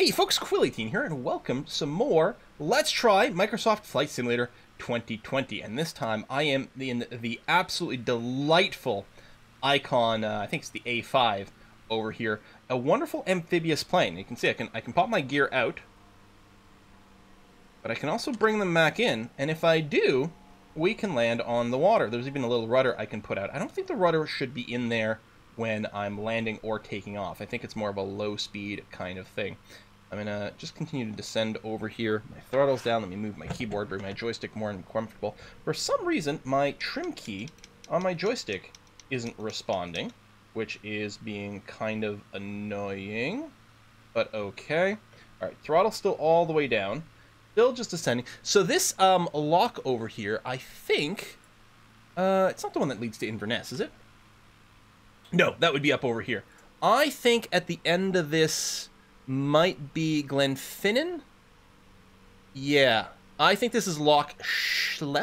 Hey folks, Quill18 here, and welcome to some more Let's Try Microsoft Flight Simulator 2020. And this time I am in the absolutely delightful Icon, I think it's the A5 over here. A wonderful amphibious plane. You can see I can pop my gear out, but I can also bring them back in, and if I do, we can land on the water. There's even a little rudder I can put out. I don't think the rudder should be in there when I'm landing or taking off. I think it's more of a low speed kind of thing. I'm gonna just continue to descend over here. My throttle's down, let me move my keyboard, bring my joystick more uncomfortable. For some reason, my trim key on my joystick isn't responding, which is being kind of annoying, but okay. All right, throttle's still all the way down, still just descending. So this lock over here, I think, it's not the one that leads to Inverness, is it? No, that would be up over here. I think at the end of this might be Glenfinnan. Yeah, I think this is Loch Shiel.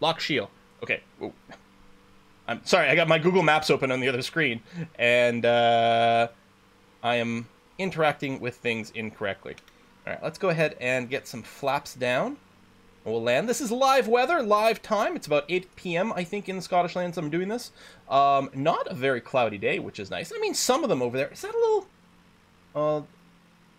Loch Shiel. Okay. Ooh. I'm sorry, I got my Google Maps open on the other screen, and I am interacting with things incorrectly. All right, let's go ahead and get some flaps down. We'll land. This is live weather, live time. It's about 8 p.m. I think in the Scottish lands I'm doing this. Not a very cloudy day, which is nice. I mean, some of them over there. Is that a little... I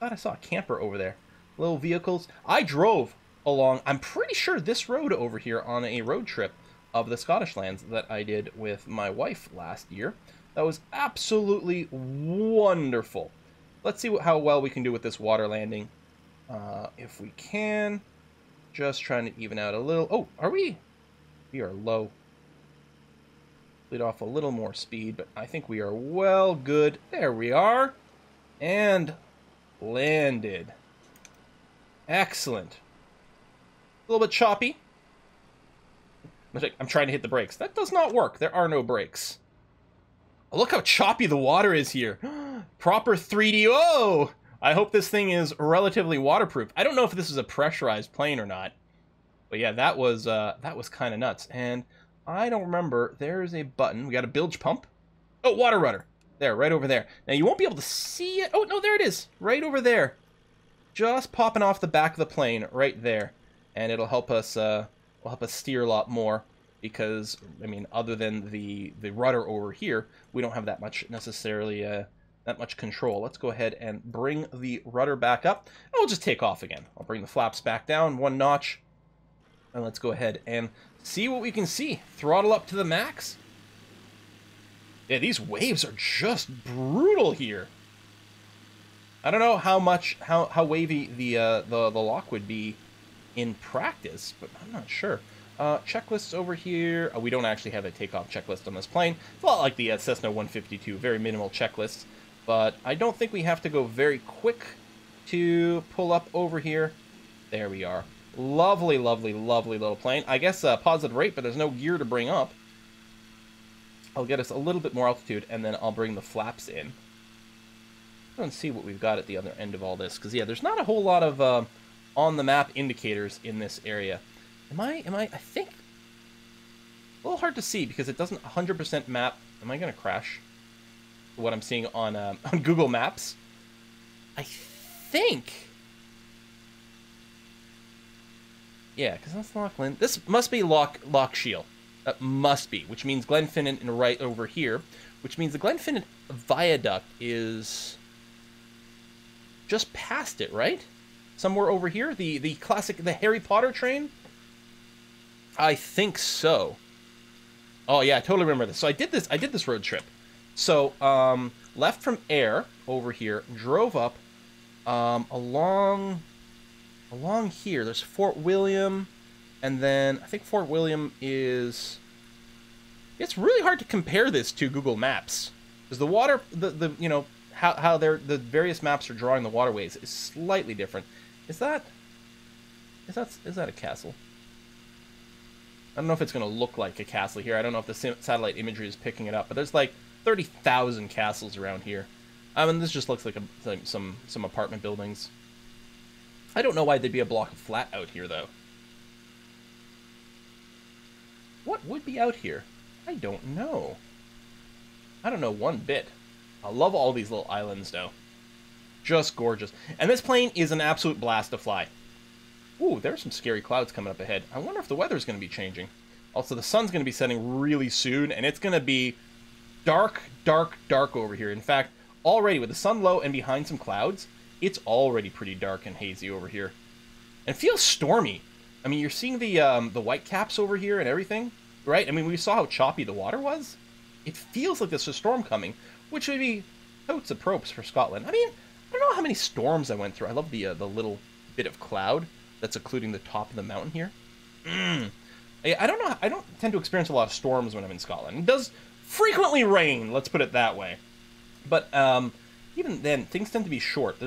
thought I saw a camper over there. Little vehicles. I drove along, I'm pretty sure, this road over here on a road trip of the Scottish lands that I did with my wife last year. That was absolutely wonderful. Let's see how well we can do with this water landing. If we can... Just trying to even out a little. Oh, are we? We are low. Lead off a little more speed, but I think we are well good. There we are. And landed. Excellent. A little bit choppy. I'm trying to hit the brakes. That does not work. There are no brakes. Oh, look how choppy the water is here. Proper 3D. Oh! I hope this thing is relatively waterproof. I don't know if this is a pressurized plane or not, but yeah, that was kind of nuts. And I don't remember. There's a button. We got a bilge pump. Oh, water rudder. There, right over there. Now you won't be able to see it. Oh no, there it is, right over there, just popping off the back of the plane right there, and it'll help us. Will help us steer a lot more because I mean, other than the rudder over here, we don't have that much necessarily. That much control. Let's go ahead and bring the rudder back up, and we'll just take off again. I'll bring the flaps back down one notch, and let's go ahead and see what we can see. Throttle up to the max. Yeah, these waves are just brutal here. I don't know how wavy the lock would be in practice, but I'm not sure. Checklists over here. Oh, we don't actually have a takeoff checklist on this plane. It's a lot like the Cessna 152, very minimal checklists. But I don't think we have to go very quick to pull up over here. There we are. Lovely, lovely, lovely little plane. I guess a positive rate, but there's no gear to bring up. I'll get us a little bit more altitude, and then I'll bring the flaps in. Let's see what we've got at the other end of all this, because yeah, there's not a whole lot of on-the-map indicators in this area. I think, a little hard to see, because it doesn't 100% map. Am I going to crash? What I'm seeing on Google Maps. I think. Yeah, because that's Loch Lynn. This must be Loch Shiel. That must be, which means Glenfinnan and right over here, which means the Glenfinnan viaduct is just past it, right? Somewhere over here, the classic, the Harry Potter train? I think so. Oh yeah, I totally remember this. So I did this road trip. So, left from air over here, drove up along here. There's Fort William, and then I think Fort William is... It's really hard to compare this to Google Maps, because the water, the you know, how the various maps are drawing the waterways is slightly different. Is that a castle? I don't know if it's going to look like a castle here. I don't know if the satellite imagery is picking it up, but there's like 30,000 castles around here. I mean, this just looks like some apartment buildings. I don't know why there'd be a block of flat out here, though. What would be out here? I don't know. I don't know one bit. I love all these little islands, though. just gorgeous. And this plane is an absolute blast to fly. Ooh, there's some scary clouds coming up ahead. I wonder if the weather's going to be changing. Also, the sun's going to be setting really soon, and it's going to be dark, dark, dark over here. In fact, already with the sun low and behind some clouds, it's already pretty dark and hazy over here. And it feels stormy. I mean, you're seeing the white caps over here and everything, right? I mean, we saw how choppy the water was. It feels like there's a storm coming, which would be totes of props for Scotland. I mean, I don't know how many storms I went through. I love the little bit of cloud that's occluding the top of the mountain here. I don't know. I don't tend to experience a lot of storms when I'm in Scotland. It does frequently rain, let's put it that way. But even then, things tend to be short.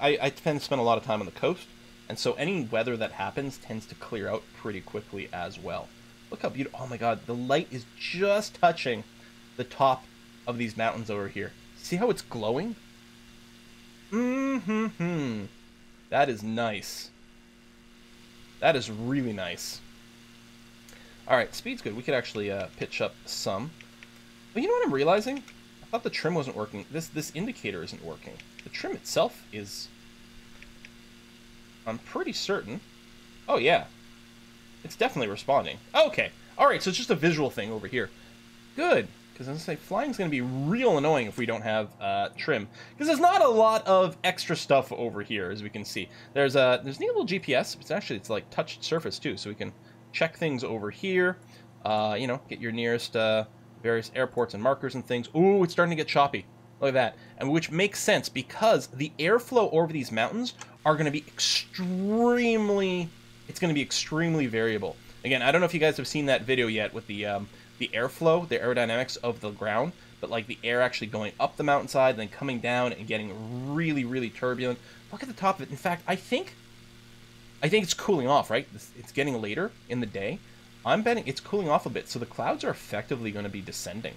I tend to spend a lot of time on the coast, and so any weather that happens tends to clear out pretty quickly as well. Look how beautiful. Oh my god, the light is just touching the top of these mountains over here. See how it's glowing? Mm-hmm-hmm. That is nice. That is really nice. Alright, speed's good. We could actually pitch up some. But you know what I'm realizing? I thought the trim wasn't working. This indicator isn't working. The trim itself is... I'm pretty certain. Oh, yeah. It's definitely responding. Okay. Alright, so it's just a visual thing over here. Good. Because I was going to say, flying's going to be real annoying if we don't have trim. Because there's not a lot of extra stuff over here, as we can see. There's a neat little GPS. It's like touched surface, too, so we can check things over here. You know, get your nearest various airports and markers and things. Ooh, it's starting to get choppy. Look at that. And which makes sense, because the airflow over these mountains are going to be extremely... It's going to be extremely variable. Again, I don't know if you guys have seen that video yet with the airflow, the aerodynamics of the ground, but like the air actually going up the mountainside, then coming down and getting really, really turbulent. Look at the top of it. In fact, I think it's cooling off, right? It's getting later in the day. I'm betting it's cooling off a bit, so the clouds are effectively going to be descending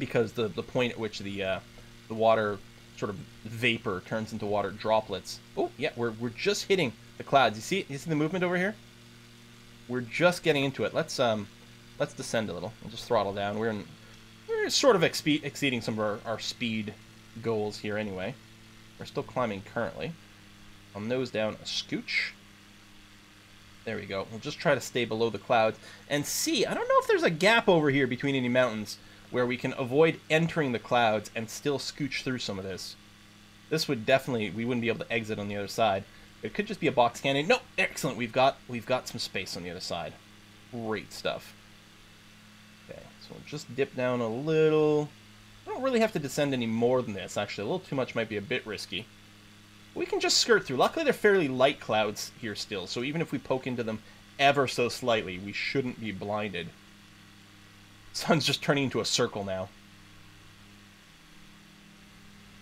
because the point at which the water sort of vapor turns into water droplets. Oh, yeah, we're just hitting the clouds. You see the movement over here? We're just getting into it. Let's descend a little. We'll just throttle down. We're sort of exceeding some of our speed goals here anyway. We're still climbing currently. I'll nose down a scooch. There we go. We'll just try to stay below the clouds and see. I don't know if there's a gap over here between any mountains where we can avoid entering the clouds and still scooch through some of this. This would definitely, we wouldn't be able to exit on the other side. It could just be a box canyon. No, excellent. We've got some space on the other side. Great stuff. Okay, so we'll just dip down a little. I don't really have to descend any more than this, actually. A little too much might be a bit risky. We can just skirt through. Luckily, they're fairly light clouds here still, so even if we poke into them ever so slightly, we shouldn't be blinded. Sun's just turning into a circle now.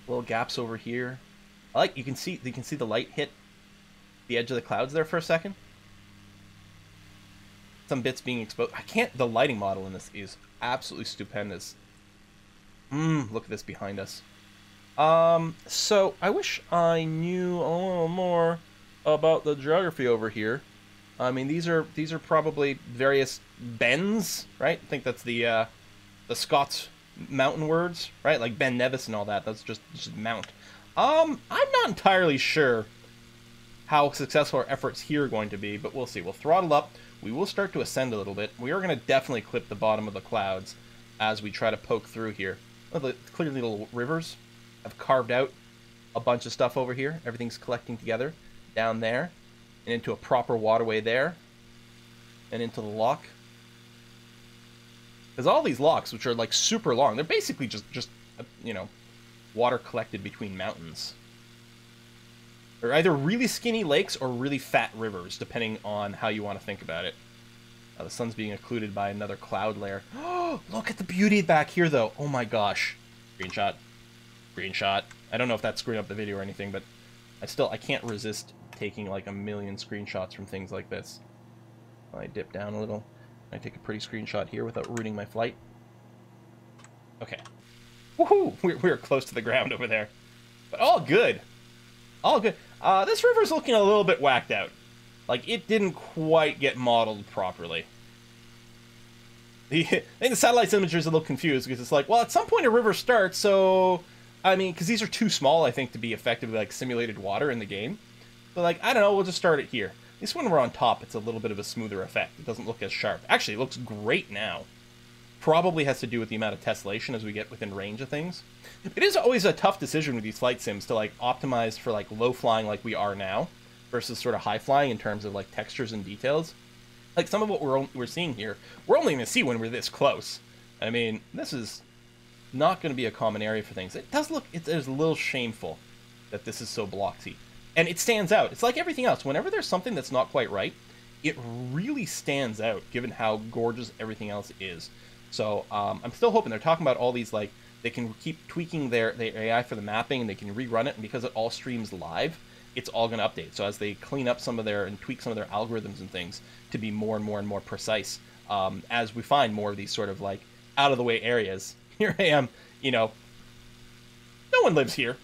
Little gaps over here. I like you can see the light hit the edge of the clouds there for a second. Some bits being exposed. The lighting model in this is absolutely stupendous. Look at this behind us. So I wish I knew a little more about the geography over here. I mean, these are probably various bends, right? I think that's the Scots mountain words, right? Like Ben Nevis and all that. That's just mount. I'm not entirely sure how successful our efforts here are going to be, but we'll see. We'll throttle up. We will start to ascend a little bit. We are going to definitely clip the bottom of the clouds as we try to poke through here. Oh, the clearly little rivers have carved out a bunch of stuff over here. Everything's collecting together down there and into a proper waterway there and into the loch. Because all these lochs, which are like super long, they're basically just you know, water collected between mountains. They're either really skinny lakes or really fat rivers, depending on how you want to think about it. The sun's being occluded by another cloud layer. Oh, look at the beauty back here, though. Oh, my gosh. Green shot. Green shot. I don't know if that screwed up the video or anything, but I can't resist taking, like, a million screenshots from things like this. I dip down a little. I take a pretty screenshot here without ruining my flight. Okay. Woohoo! We're close to the ground over there. But all good. All good. This river's looking a little bit whacked out. Like, it didn't quite get modeled properly. I think the satellite's imagery is a little confused because it's like, well, at some point a river starts, so I mean, because these are too small, I think, to be effectively, like, simulated water in the game. But, like, I don't know, we'll just start it here. At least when we're on top, it's a little bit of a smoother effect. It doesn't look as sharp. Actually, it looks great now. Probably has to do with the amount of tessellation as we get within range of things. It is always a tough decision with these flight sims to, like, optimize for, like, low flying like we are now versus sort of high flying in terms of, like, textures and details. Like, some of what we're seeing here, we're only going to see when we're this close. I mean, this is not going to be a common area for things. It does look, it is a little shameful that this is so blocky. And it stands out. It's like everything else. Whenever there's something that's not quite right, it really stands out given how gorgeous everything else is. So I'm still hoping they're talking about all these, like, they can keep tweaking their AI for the mapping, and they can rerun it. And because it all streams live, it's all going to update. So as they clean up some of their and tweak some of their algorithms and things to be more and more and more precise, as we find more of these sort of, like, out of the way areas. Here I am, you know, no one lives here.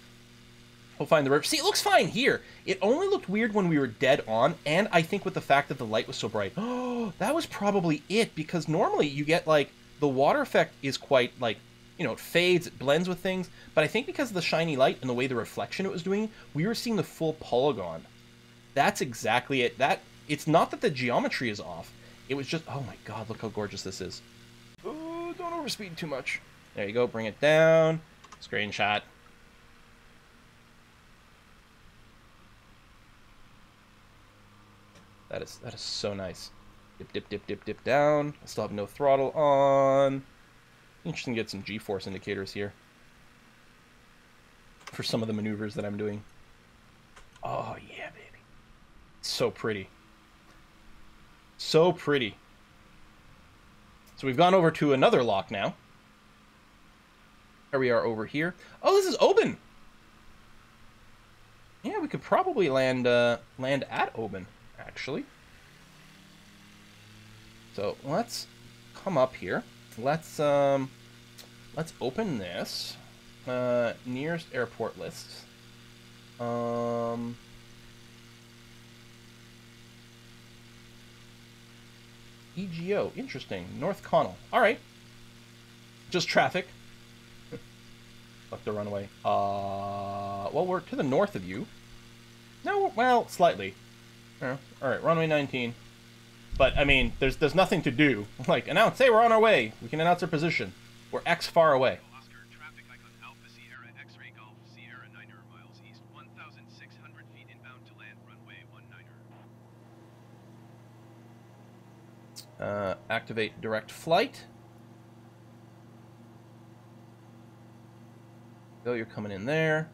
We'll find the river. See, it looks fine here. It only looked weird when we were dead on, and I think with the fact that the light was so bright. Oh, that was probably it, because normally you get, like, the water effect is quite, like, you know, it fades, it blends with things, but I think because of the shiny light and the way the reflection it was doing, we were seeing the full polygon. That's exactly it. That, it's not that the geometry is off. It was just, oh my god, look how gorgeous this is. Oh, don't overspeed too much. There you go, bring it down. Screenshot. That is so nice. Dip, dip, dip, dip, dip down. I still have no throttle on. Interesting to get some G-force indicators here for some of the maneuvers that I'm doing. Oh, yeah, baby. So pretty. So pretty. So we've gone over to another lock now. There we are over here. Oh, this is Oban. Yeah, we could probably land at Oban, actually. So let's come up here. Let's open this nearest airport list. EGO, interesting. North Connell. All right. Just traffic. Fuck the runway. Well, we're to the north of you. No, well, slightly. All right, runway 19. But, I mean, there's nothing to do. Like, announce, hey, we're on our way. We can announce our position. We're X far away. Oscar, traffic icon Alpha Sierra, X-ray Golf, Sierra, 9 miles east, 1,600 feet inbound to land, runway 19. Activate direct flight. Oh, you're coming in there.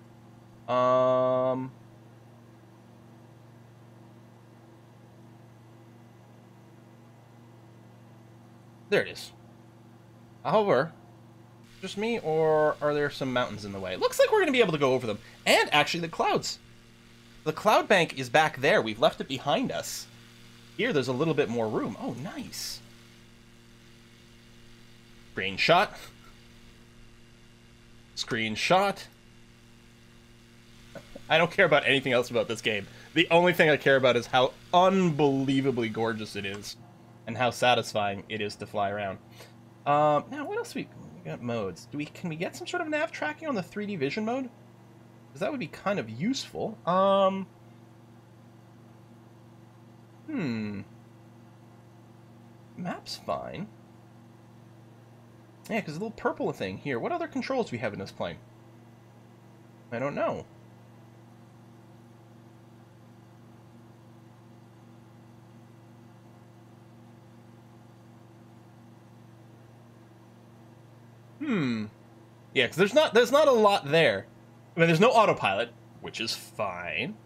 There it is. However, just me, or are there some mountains in the way? It looks like we're going to be able to go over them. And actually, the clouds. The cloud bank is back there. We've left it behind us. Here, there's a little bit more room. Oh, nice. Screenshot. Screenshot. I don't care about anything else about this game. The only thing I care about is how unbelievably gorgeous it is. And how satisfying it is to fly around. Now, what else we got? Modes. Can we get some sort of nav tracking on the 3D vision mode? Because that would be kind of useful. Map's fine. Yeah, because the little purple thing here. What other controls do we have in this plane? I don't know. Yeah, because there's not a lot there. I mean, there's no autopilot, which is fine.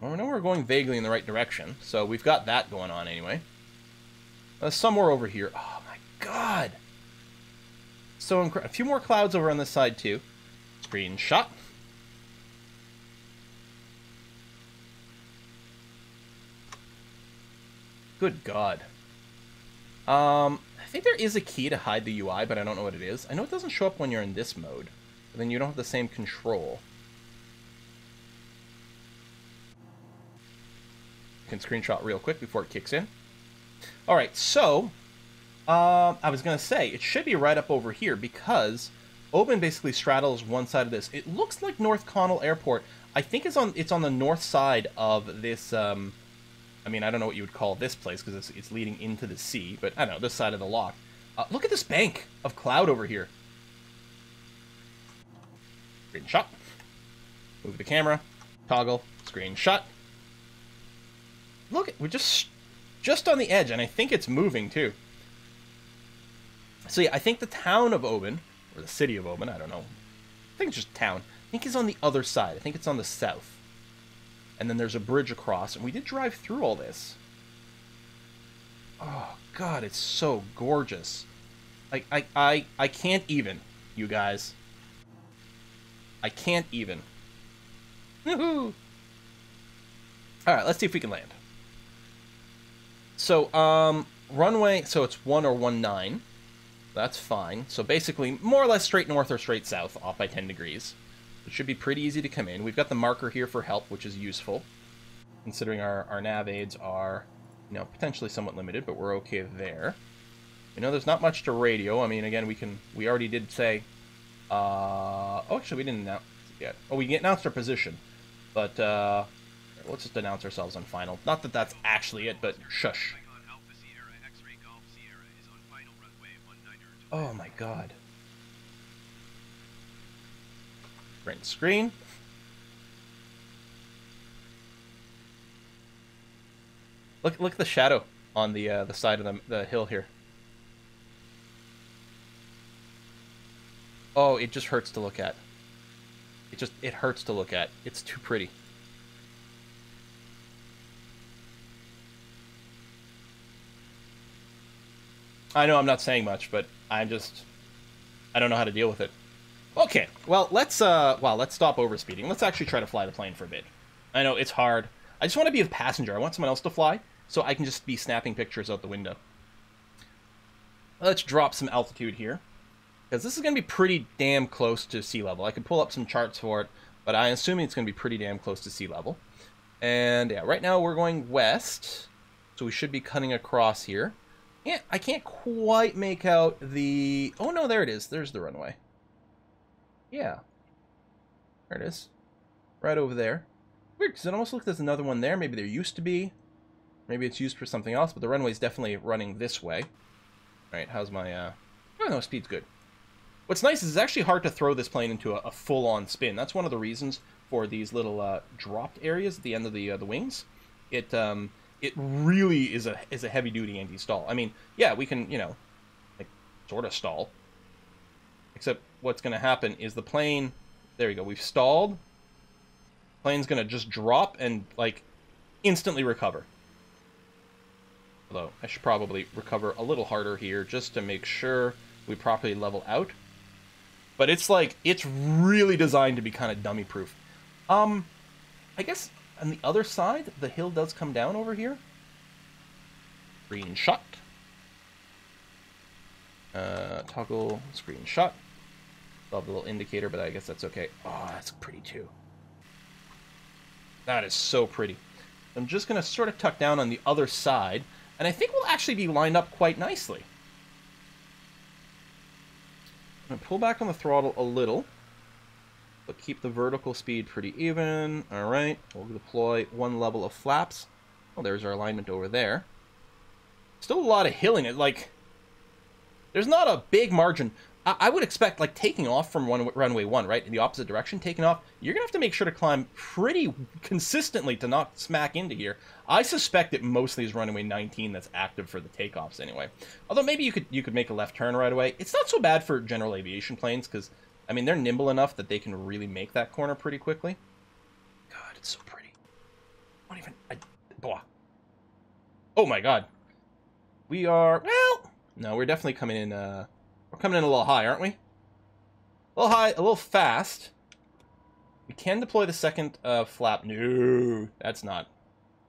Well, we know we're going vaguely in the right direction, so we've got that going on anyway. Somewhere over here. Oh, my God. So incredible. A few more clouds over on this side, too. Screenshot. Good God. I think there is a key to hide the UI, but I don't know what it is. I know it doesn't show up when you're in this mode, but then you don't have the same control. You can screenshot real quick before it kicks in. All right, so I was going to say it should be right up over here because Oban basically straddles one side of this. It looks like North Connell Airport. I think it's on the north side of this. I mean, I don't know what you would call this place because it's leading into the sea, but I don't know, this side of the lock. Look at this bank of cloud over here. Screen shot. Move the camera. Toggle. Screen shot. Look, we're just on the edge, and I think it's moving too. So yeah, I think the town of Oban, or the city of Oban, I don't know. I think it's just town. I think it's on the other side. I think it's on the south. And then there's a bridge across, and we did drive through all this. Oh God, it's so gorgeous. Like I can't even, you guys. I can't even. Woohoo! All right, let's see if we can land. So runway, so it's 1 or 19. That's fine. So basically, more or less straight north or straight south, off by 10 degrees. It should be pretty easy to come in. We've got the marker here for help, which is useful, considering our nav aids are, you know, potentially somewhat limited, but we're okay there. You know, there's not much to radio. I mean, again, we already did say, oh, actually, we didn't announce it yet. Oh, we announced our position, but let's just announce ourselves on final. Not that that's actually it, but shush. Oh my God. Print screen. Look at the shadow on the side of the hill here. Oh, it just hurts to look at. It hurts to look at. It's too pretty. I know I'm not saying much, but I don't know how to deal with it. Okay, well, let's stop overspeeding. Let's actually try to fly the plane for a bit. I know, it's hard. I just want to be a passenger. I want someone else to fly, so I can just be snapping pictures out the window. Let's drop some altitude here, because this is going to be pretty damn close to sea level. I can pull up some charts for it, but I'm assuming it's going to be pretty damn close to sea level. And, yeah, right now we're going west, so we should be cutting across here. Yeah, I can't quite make out the... Oh, no, there it is. There's the runway. Yeah. There it is. Right over there. Weird, because it almost looks like there's another one there. Maybe there used to be. Maybe it's used for something else, but the runway's definitely running this way. All right, how's my... Oh, no, speed's good. What's nice is it's actually hard to throw this plane into a full-on spin. That's one of the reasons for these little dropped areas at the end of the wings. It really is a heavy-duty anti-stall. I mean, yeah, we can, you know, like, sort of stall. Except what's going to happen is the plane... There we go. We've stalled. Plane's going to just drop and, like, instantly recover. Although, I should probably recover a little harder here just to make sure we properly level out. But it's, like, it's really designed to be kind of dummy-proof. I guess... On the other side, the hill does come down over here. Green shot. Toggle screen shot. Love the little indicator, but I guess that's okay. Oh, that's pretty too. That is so pretty. I'm just going to sort of tuck down on the other side, and I think we'll actually be lined up quite nicely. I'm going to pull back on the throttle a little. But keep the vertical speed pretty even. All right, we'll deploy one level of flaps. Well, there's our alignment over there. Still a lot of hill in it. Like, there's not a big margin. I would expect, like, taking off from runway 1, right, in the opposite direction, taking off, you're going to have to make sure to climb pretty consistently to not smack into here. I suspect it mostly is runway 19 that's active for the takeoffs anyway. Although maybe you could make a left turn right away. It's not so bad for general aviation planes because... I mean, they're nimble enough that they can really make that corner pretty quickly. God, it's so pretty. Not even... blah. Oh my God. We are... Well... No, we're definitely coming in... We're coming in a little high, aren't we? A little high, a little fast. We can deploy the second flap. No, that's not...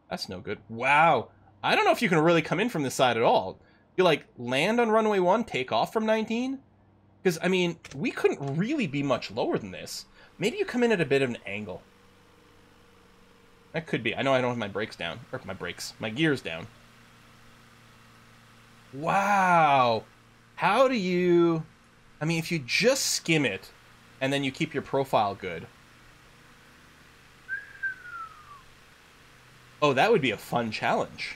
That's no good. Wow. I don't know if you can really come in from this side at all. You, like, land on runway 1, take off from 19... Because, I mean, we couldn't really be much lower than this. Maybe you come in at a bit of an angle. That could be. I know I don't have my brakes down. Or my gears down. Wow. How do you... I mean, if you just skim it and then you keep your profile good. Oh, that would be a fun challenge.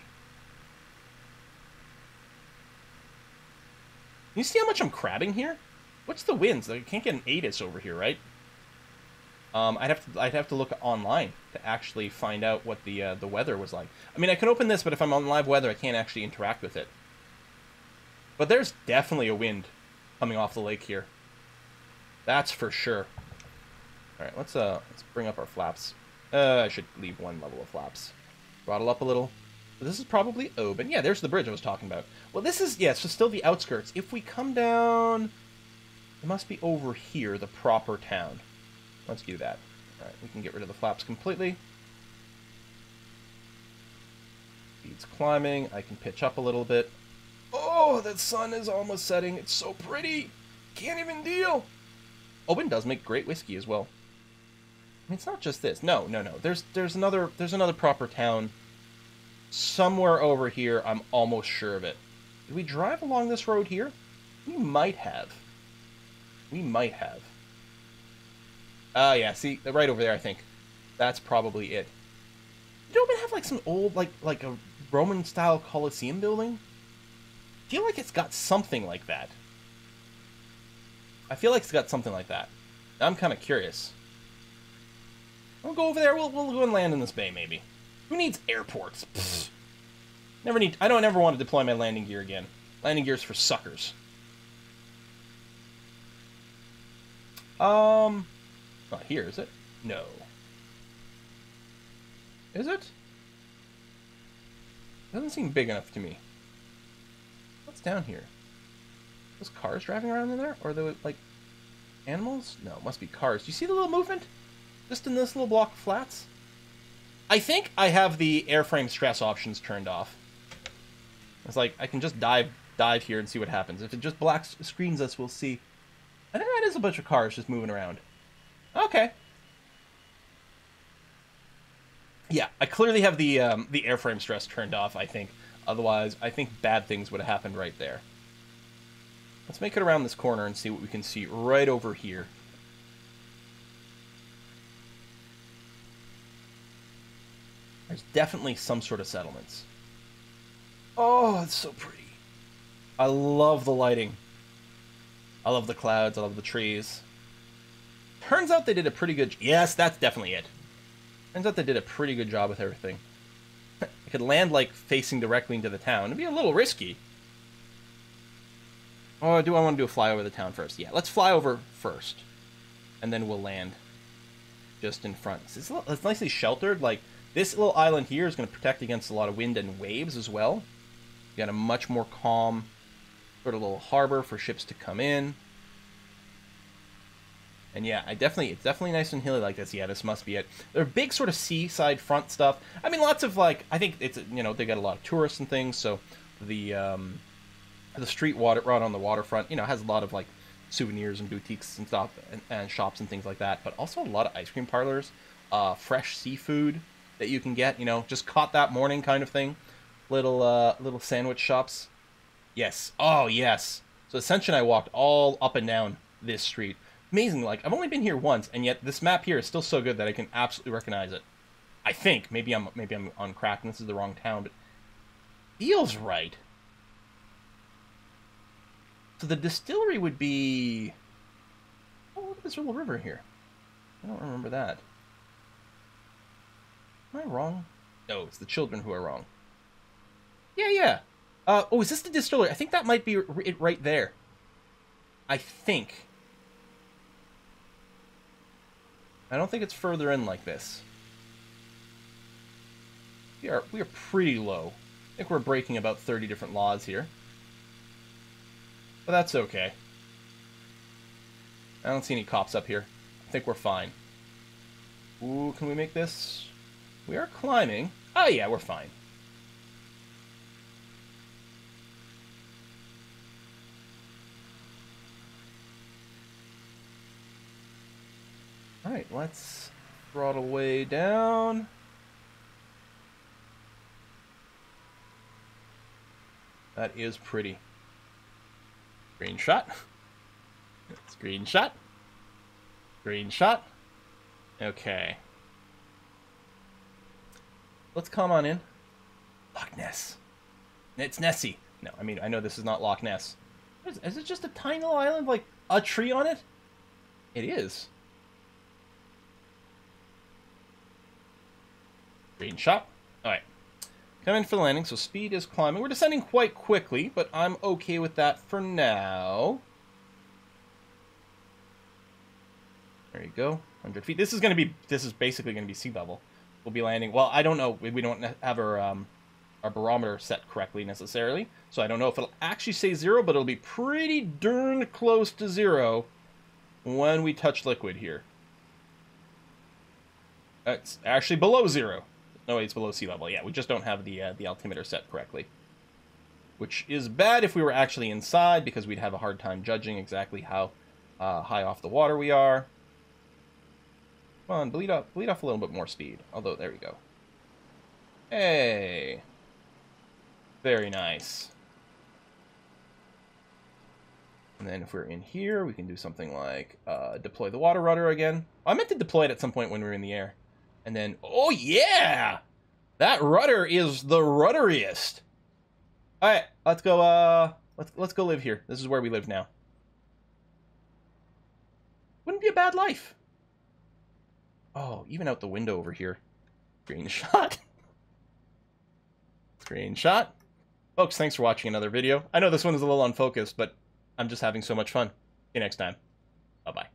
You see how much I'm crabbing here? What's the wins? I can't get an ATIS over here, right? I'd have to look online to actually find out what the weather was like. I mean, I can open this, but if I'm on live weather, I can't actually interact with it. But there's definitely a wind coming off the lake here. That's for sure. All right, let's bring up our flaps. I should leave one level of flaps. Throttle up a little. This is probably Oban. Yeah, there's the bridge I was talking about. Well, this is, yeah, so still the outskirts. If we come down, it must be over here, the proper town. Let's do that. All right, we can get rid of the flaps completely. Speed's climbing. I can pitch up a little bit. Oh, the sun is almost setting. It's so pretty. Can't even deal. Oban does make great whiskey as well. I mean, it's not just this. No, no, no. There's another proper town somewhere over here. I'm almost sure of it. Did we drive along this road here? We might have. We might have. Yeah, see, right over there, I think. That's probably it. Did Oban have, like, some old, like a Roman-style Colosseum building? I feel like it's got something like that. I feel like it's got something like that. I'm kind of curious. We'll go over there. We'll go and land in this bay, maybe. Who needs airports? Pfft. I don't ever want to deploy my landing gear again. Landing gear's for suckers. Not here, is it? No. Is it? Doesn't seem big enough to me. What's down here? Those cars driving around in there? Or are they, like, animals? No, it must be cars. Do you see the little movement? Just in this little block of flats? I think I have the airframe stress options turned off. It's like, I can just dive here and see what happens. If it just black screens us, we'll see. I think that is a bunch of cars just moving around. Okay. Yeah, I clearly have the airframe stress turned off, I think. Otherwise, I think bad things would have happened right there. Let's make it around this corner and see what we can see right over here. There's definitely some sort of settlements. Oh, it's so pretty. I love the lighting. I love the clouds. I love the trees. Turns out they did a pretty good... Yes, that's definitely it. Turns out they did a pretty good job with everything. I could land, like, facing directly into the town. It'd be a little risky. Oh, do I want to do a fly over the town first? Yeah, let's fly over first. And then we'll land just in front. It's nicely sheltered. Like, this little island here is going to protect against a lot of wind and waves as well. You got a much more calm sort of little harbor for ships to come in. And yeah, it's definitely nice and hilly like this. Yeah, this must be it. They're big sort of seaside front stuff. I mean, lots of, like, I think it's, you know, they got a lot of tourists and things. So the street water right on the waterfront, you know, has a lot of, like, souvenirs and boutiques and stuff and shops and things like that. But also a lot of ice cream parlors, fresh seafood that you can get, you know, just caught that morning kind of thing. Little sandwich shops. Yes. Oh, yes. So Ascension, I walked all up and down this street. Amazing, like, I've only been here once, and yet this map here is still so good that I can absolutely recognize it. I think. Maybe I'm on crack and this is the wrong town, but it feels right. So the distillery would be... Oh, look at this little river here. I don't remember that. Am I wrong? No, it's the children who are wrong. Yeah, yeah. Oh, is this the distillery? I think that might be it right there. I think... I don't think it's further in like this. We are pretty low. I think we're breaking about 30 different laws here. But that's okay. I don't see any cops up here. I think we're fine. Ooh, can we make this? We are climbing. Oh yeah, we're fine. Alright, let's throttle way down. That is pretty. Green shot. Screenshot. Screenshot. Okay. Let's come on in. Loch Ness. It's Nessie. No, I mean, I know this is not Loch Ness. Is it just a tiny little island, like a tree on it? It is. Screenshot. Alright. Come in for the landing, so speed is climbing. We're descending quite quickly, but I'm okay with that for now. There you go. 100 feet. This is going to be... This is basically going to be sea level. We'll be landing... Well, I don't know. We don't have our barometer set correctly, necessarily. So I don't know if it'll actually say zero, but it'll be pretty darn close to zero when we touch liquid here. It's actually below zero. No, it's below sea level. Yeah, we just don't have the altimeter set correctly. Which is bad if we were actually inside, because we'd have a hard time judging exactly how high off the water we are. Come on, bleed off a little bit more speed. Although, there we go. Hey! Very nice. And then if we're in here, we can do something like deploy the water rudder again. I meant to deploy it at some point when we were in the air. And then, oh yeah! That rudder is the rudderiest! Alright, let's go, let's go live here. This is where we live now. Wouldn't be a bad life. Oh, even out the window over here. Screenshot. Screenshot. Folks, thanks for watching another video. I know this one is a little unfocused, but I'm just having so much fun. See you next time. Bye-bye.